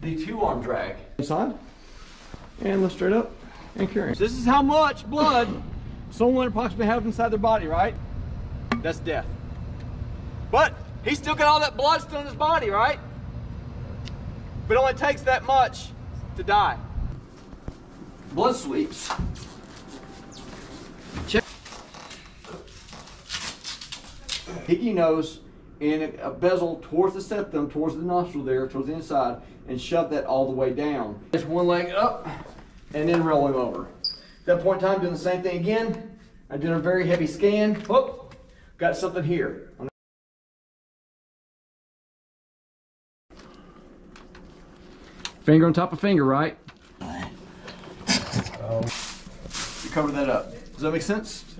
the two-arm drag. Inside, and lift straight up and carry. So this is how much blood someone approximately has inside their body, right? That's death. But he's still got all that blood still in his body, right? But it only takes that much to die. Blood sweeps. Check. Hickey nose and a bezel towards the septum, towards the nostril there, towards the inside, and shove that all the way down. Just one leg up and then roll him over. At that point in time, doing the same thing again. I did a very heavy scan. Whoop, got something here. Finger on top of finger, right? You cover that up. Does that make sense?